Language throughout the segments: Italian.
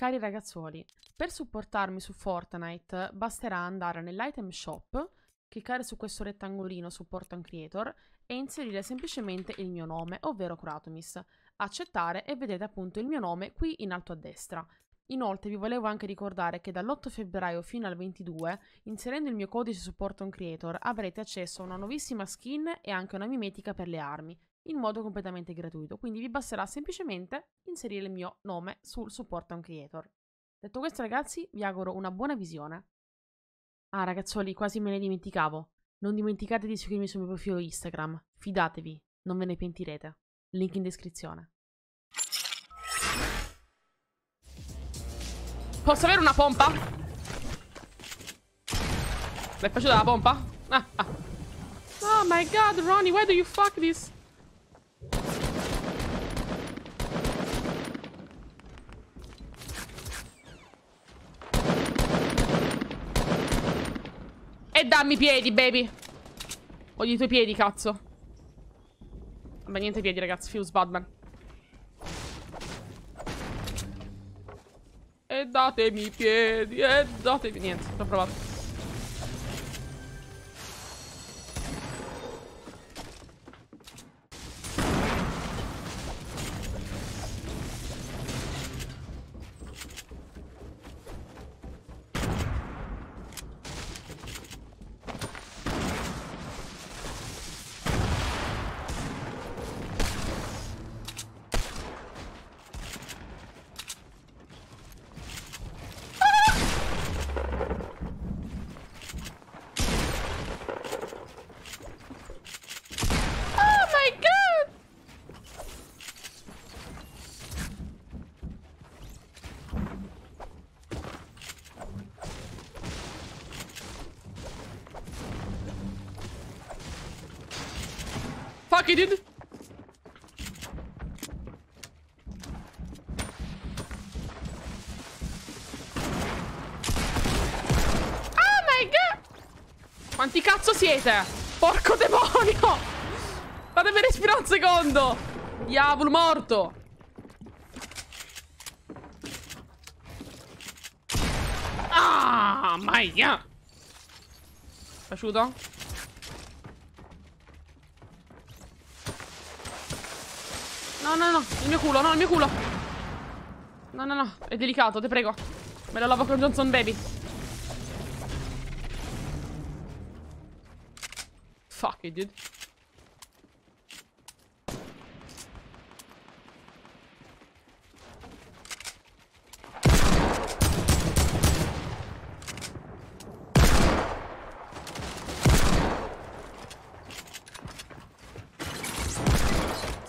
Cari ragazzuoli, per supportarmi su Fortnite basterà andare nell'item shop, cliccare su questo rettangolino supporto un creator e inserire semplicemente il mio nome, ovvero Kroatomist, accettare e vedete appunto il mio nome qui in alto a destra. Inoltre vi volevo anche ricordare che dall'8 febbraio fino al 22, inserendo il mio codice supporto un creator, avrete accesso a una nuovissima skin e anche una mimetica per le armi, in modo completamente gratuito, quindi vi basterà semplicemente inserire il mio nome sul supporto un creator. Detto questo ragazzi, vi auguro una buona visione. Ah ragazzuoli, quasi me ne dimenticavo. Non dimenticate di seguirmi sul mio profilo Instagram. Fidatevi, non ve ne pentirete. Link in descrizione. Posso avere una pompa? Mi è piaciuta la pompa? Oh my god, Ronnie, why do you fuck this? E dammi i piedi, baby. Voglio i tuoi piedi, cazzo. Vabbè, niente piedi, ragazzi. Fuse Batman. E datemi i piedi. E datemi... Niente, l'ho provato. Fuck it, dude. Oh my god. Quanti cazzo siete? Porco demonio. Fatemi respirare un secondo. Diavolo morto. Ah my god. Piaciuto? No, no, no, il mio culo, no, il mio culo. No, no, no, è delicato, te prego. Me lo lavo con Johnson Baby. Fuck it, dude.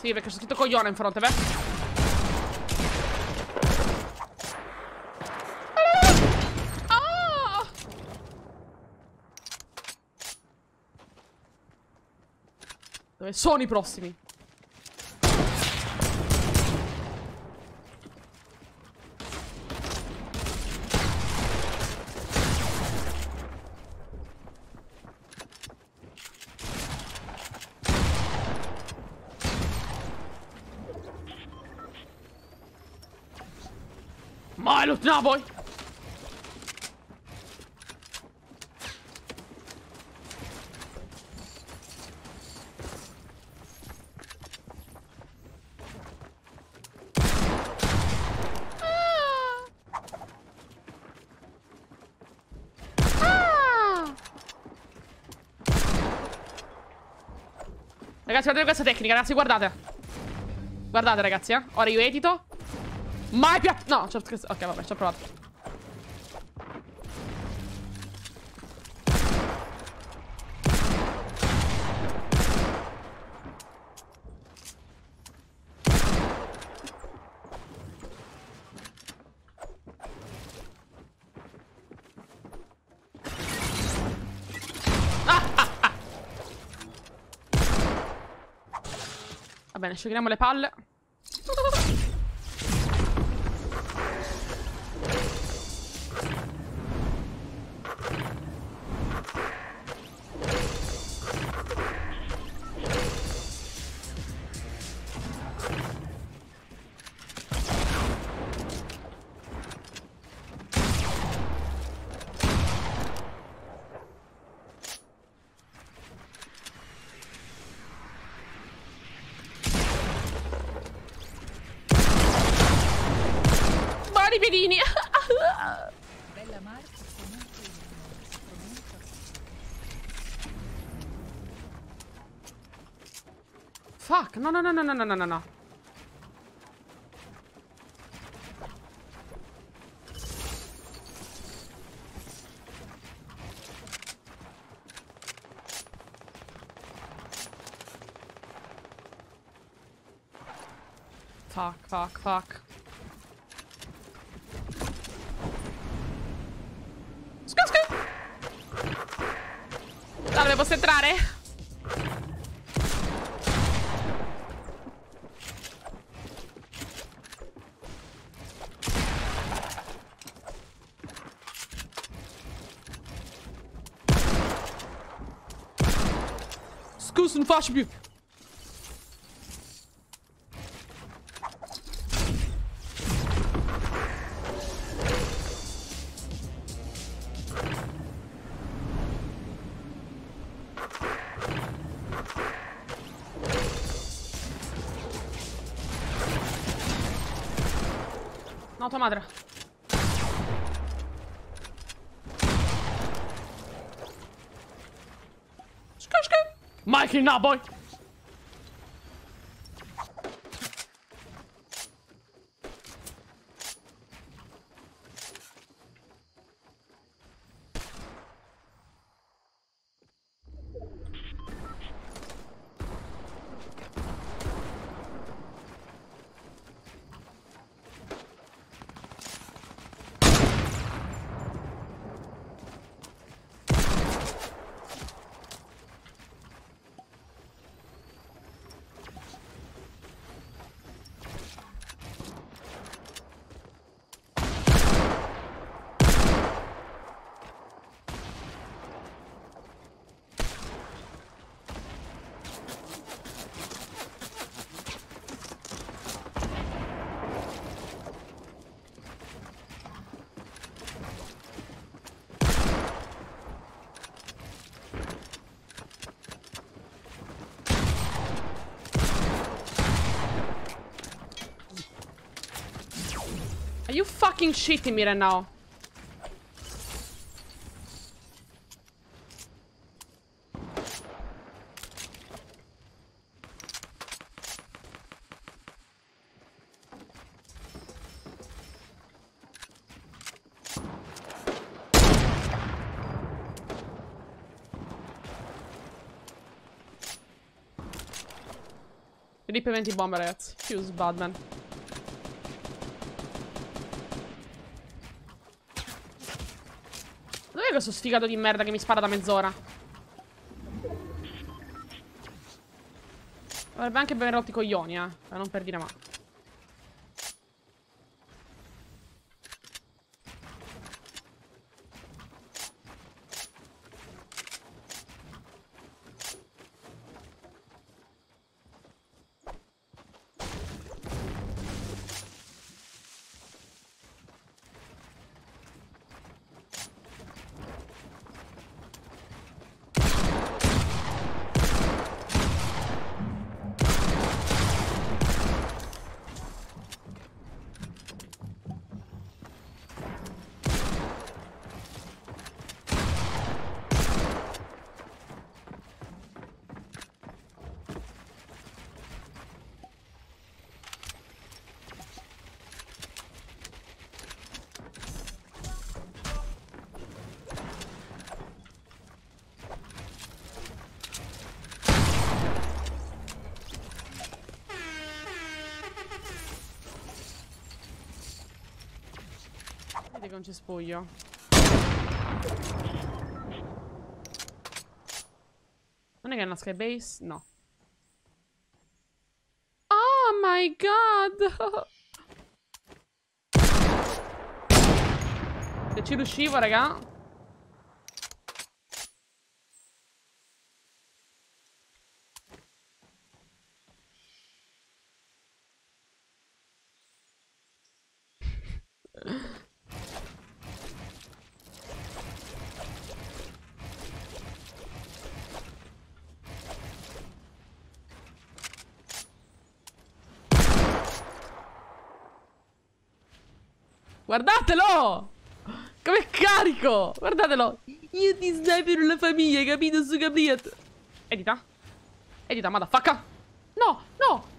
Sì, perché c'è scritto coglione in fronte, beh. Ah! Dove sono i prossimi? Ma è l'ultima poi. Ragazzi, guardate questa tecnica, ragazzi, guardate. Guardate ragazzi, eh. Ora io edito. Mai più... No, certo che... Ok, vabbè, ci ho provato. Va bene, scioghiamo le palle. i piedini. Bella Marta. Fuck, no, no, no, no, no, no, no, no. Fuck, fuck, fuck. Scusa, scusa. No, dove posso entrare? Scusa, non faccio più. Tua madre. Mikey, no, boy. Are you fucking shitting me right now? Rippe 20 bombe, ragazzi. Chius Batman. Questo sfigato di merda che mi spara da mezz'ora. Avrebbe anche ben rotto i coglioni, per non per dire ma. Che non c'è spoglio. Non è che è una skybase? No. Oh my god. Se ci riuscivo, raga. Guardatelo! Com'è carico! Guardatelo! Io ti sniper la famiglia, capito? Su capito? Edita. Edita, madafacca. No, no.